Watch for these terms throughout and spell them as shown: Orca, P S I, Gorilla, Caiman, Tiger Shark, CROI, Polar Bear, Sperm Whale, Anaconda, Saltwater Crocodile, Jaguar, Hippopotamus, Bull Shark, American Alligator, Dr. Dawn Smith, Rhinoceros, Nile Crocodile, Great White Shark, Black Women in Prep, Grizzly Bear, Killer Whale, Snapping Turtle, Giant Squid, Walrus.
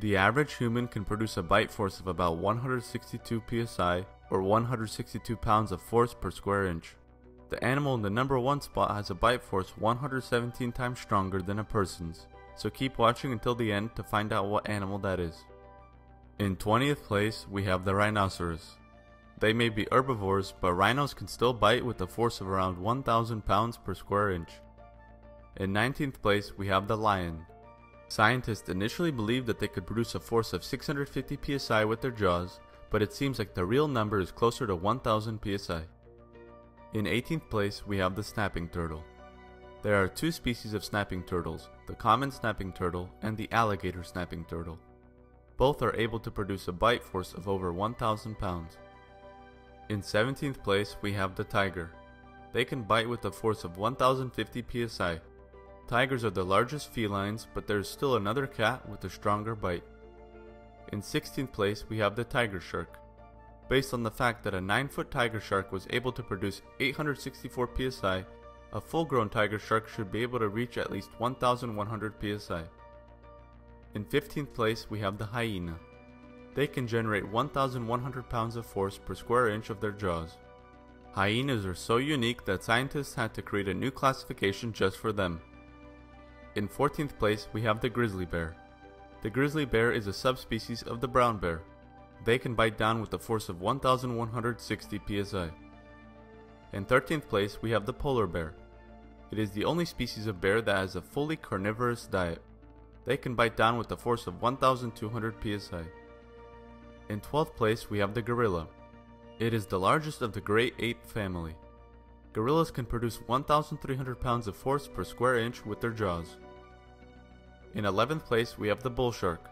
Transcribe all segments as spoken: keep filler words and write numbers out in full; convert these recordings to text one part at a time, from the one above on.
The average human can produce a bite force of about one hundred sixty-two P S I or one hundred sixty-two pounds of force per square inch. The animal in the number one spot has a bite force one hundred seventeen times stronger than a person's, so keep watching until the end to find out what animal that is. In twentieth place, we have the rhinoceros. They may be herbivores, but rhinos can still bite with a force of around one thousand pounds per square inch. In nineteenth place, we have the lion. Scientists initially believed that they could produce a force of six hundred fifty P S I with their jaws, but it seems like the real number is closer to one thousand P S I. In eighteenth place, we have the snapping turtle. There are two species of snapping turtles, the common snapping turtle and the alligator snapping turtle. Both are able to produce a bite force of over one thousand pounds. In seventeenth place, we have the tiger. They can bite with a force of one thousand fifty P S I. Tigers are the largest felines, but there is still another cat with a stronger bite. In sixteenth place, we have the tiger shark. Based on the fact that a nine foot tiger shark was able to produce eight hundred sixty-four P S I, a full-grown tiger shark should be able to reach at least one thousand one hundred P S I. In fifteenth place, we have the hyena. They can generate one thousand one hundred pounds of force per square inch of their jaws. Hyenas are so unique that scientists had to create a new classification just for them. In fourteenth place, we have the grizzly bear. The grizzly bear is a subspecies of the brown bear. They can bite down with a force of one thousand one hundred sixty P S I. In thirteenth place, we have the polar bear. It is the only species of bear that has a fully carnivorous diet. They can bite down with a force of one thousand two hundred P S I. In twelfth place, we have the gorilla. It is the largest of the great ape family. Gorillas can produce one thousand three hundred pounds of force per square inch with their jaws. In eleventh place, we have the bull shark.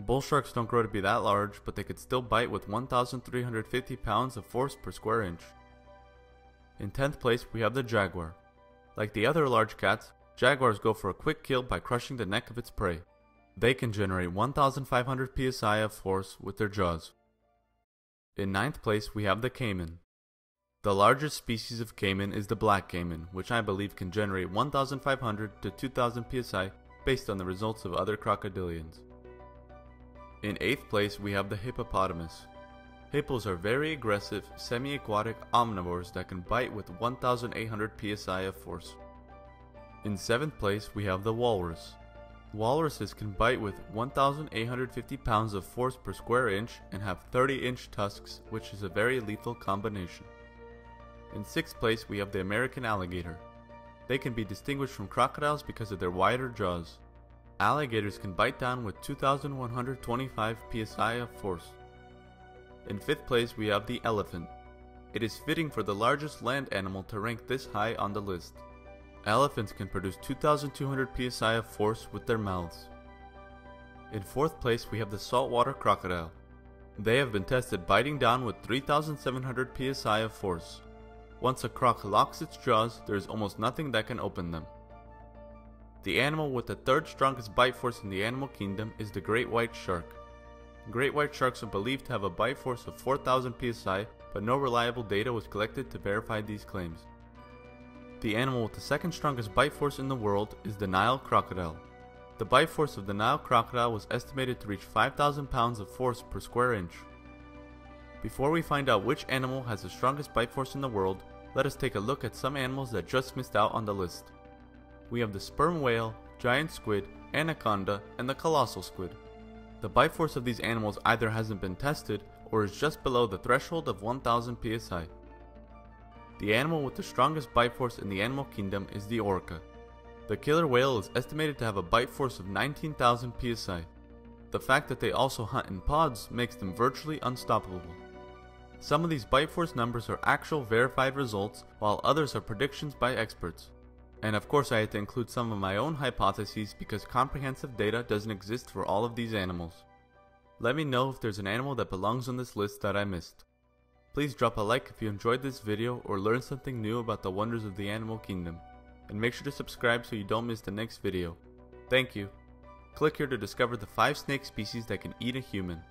Bull sharks don't grow to be that large, but they could still bite with one thousand three hundred fifty pounds of force per square inch. In tenth place, we have the jaguar. Like the other large cats, jaguars go for a quick kill by crushing the neck of its prey. They can generate one thousand five hundred P S I of force with their jaws. In ninth place, we have the caiman. The largest species of caiman is the black caiman, which I believe can generate one thousand five hundred to two thousand P S I based on the results of other crocodilians. In eighth place, we have the hippopotamus. Hippos are very aggressive, semi-aquatic omnivores that can bite with one thousand eight hundred P S I of force. In seventh place, we have the walrus. Walruses can bite with one thousand eight hundred fifty pounds of force per square inch and have thirty inch tusks, which is a very lethal combination. In sixth place, we have the American alligator. They can be distinguished from crocodiles because of their wider jaws. Alligators can bite down with two thousand one hundred twenty-five P S I of force. In fifth place, we have the elephant. It is fitting for the largest land animal to rank this high on the list. Elephants can produce two thousand two hundred P S I of force with their mouths. In fourth place, we have the saltwater crocodile. They have been tested biting down with three thousand seven hundred P S I of force. Once a croc locks its jaws, there is almost nothing that can open them. The animal with the third strongest bite force in the animal kingdom is the great white shark. Great white sharks are believed to have a bite force of four thousand P S I, but no reliable data was collected to verify these claims. The animal with the second strongest bite force in the world is the Nile crocodile. The bite force of the Nile crocodile was estimated to reach five thousand pounds of force per square inch. Before we find out which animal has the strongest bite force in the world, let us take a look at some animals that just missed out on the list. We have the sperm whale, giant squid, anaconda, and the colossal squid. The bite force of these animals either hasn't been tested or is just below the threshold of one thousand P S I. The animal with the strongest bite force in the animal kingdom is the orca. The killer whale is estimated to have a bite force of nineteen thousand P S I. The fact that they also hunt in pods makes them virtually unstoppable. Some of these bite force numbers are actual verified results, while others are predictions by experts. And of course I had to include some of my own hypotheses because comprehensive data doesn't exist for all of these animals. Let me know if there's an animal that belongs on this list that I missed. Please drop a like if you enjoyed this video or learned something new about the wonders of the animal kingdom. And make sure to subscribe so you don't miss the next video. Thank you. Click here to discover the five snake species that can eat a human.